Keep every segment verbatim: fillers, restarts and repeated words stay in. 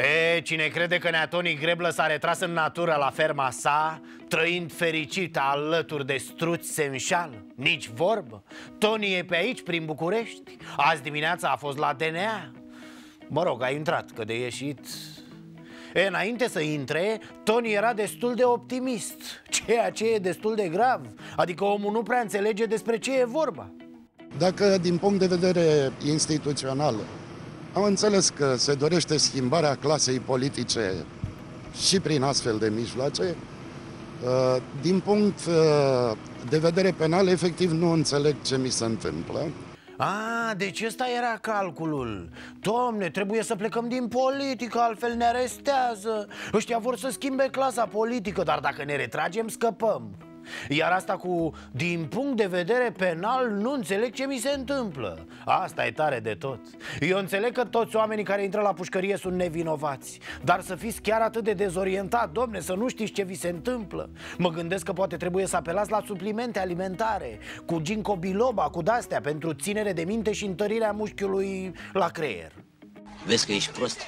E, cine crede că nea Toni Greblă s-a retras în natură la ferma sa, trăind fericit alături de struți, se înșală. Nici vorbă. Toni e pe aici, prin București. Azi dimineața a fost la D N A. Mă rog, a intrat, că de ieșit... E, înainte să intre, Toni era destul de optimist, ceea ce e destul de grav. Adică omul nu prea înțelege despre ce e vorba. Dacă, din punct de vedere instituțional, am înțeles că se dorește schimbarea clasei politice și prin astfel de mijloace, din punct de vedere penal, efectiv, nu înțeleg ce mi se întâmplă. A, deci ăsta era calculul. Doamne, trebuie să plecăm din politică, altfel ne arestează. Ăștia vor să schimbe clasa politică, dar dacă ne retragem, scăpăm. Iar asta cu, din punct de vedere penal, nu înțeleg ce mi se întâmplă. Asta e tare de tot. Eu înțeleg că toți oamenii care intră la pușcărie sunt nevinovați, dar să fiți chiar atât de dezorientat, domne, să nu știți ce vi se întâmplă. Mă gândesc că poate trebuie să apelați la suplimente alimentare, cu ginkgo biloba, cu d-astea, pentru ținere de minte și întărirea mușchiului la creier. Vezi că ești prost?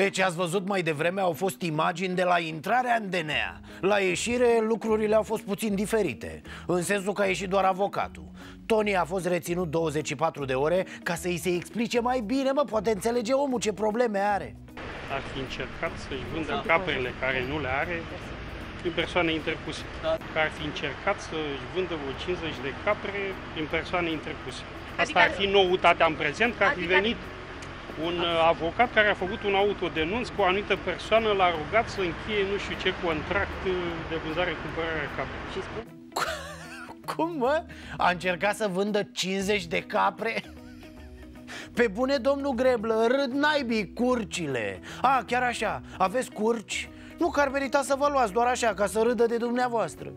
Pe ce ați văzut mai devreme au fost imagini de la intrarea în D N A. La ieșire lucrurile au fost puțin diferite, în sensul că a ieșit doar avocatul. Toni a fost reținut douăzeci și patru de ore ca să îi se explice mai bine, mă, poate înțelege omul ce probleme are. Ar fi încercat să-și vândă caprele care nu le are prin persoane interpuse. Ar fi încercat să-și vândă vreo cincizeci de capre prin persoane interpuse. Asta ar fi noutatea în prezent, că ar fi venit un avocat care a făcut un autodenunț cu o anumită persoană, l-a rugat să încheie nu știu ce contract de vânzare-cumpărare capre. Cum, mă? A încercat să vândă cincizeci de capre? Pe bune, domnul Greblă, râd naibii curcile. A, chiar așa, aveți curci? Nu că ar merita să vă luați doar așa, ca să râdă de dumneavoastră.